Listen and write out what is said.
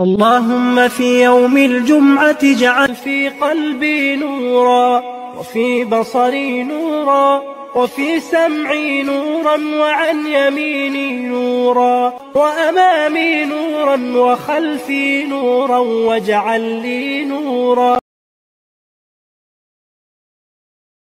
اللهم في يوم الجمعة اجعل في قلبي نورا وفي بصري نورا وفي سمعي نورا وعن يميني نورا وأمامي نورا وخلفي نورا واجعل لي نورا.